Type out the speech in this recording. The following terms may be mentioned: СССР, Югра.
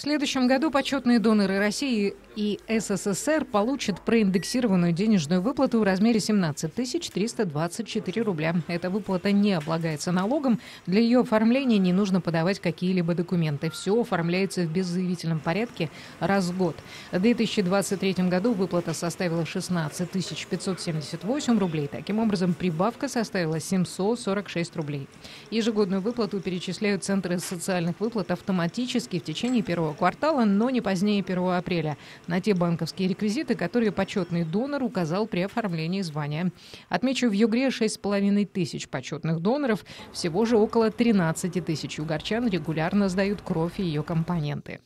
В следующем году почетные доноры России и СССР получат проиндексированную денежную выплату в размере 17 324 рубля. Эта выплата не облагается налогом. Для ее оформления не нужно подавать какие-либо документы. Все оформляется в беззаявительном порядке раз в год. В 2023 году выплата составила 16 578 рублей. Таким образом, прибавка составила 746 рублей. Ежегодную выплату перечисляют центры социальных выплат автоматически в течение первого квартала, но не позднее 1 апреля, на те банковские реквизиты, которые почетный донор указал при оформлении звания. Отмечу, в Югре 6500 почетных доноров, всего же около 13 тысяч югорчан регулярно сдают кровь и ее компоненты.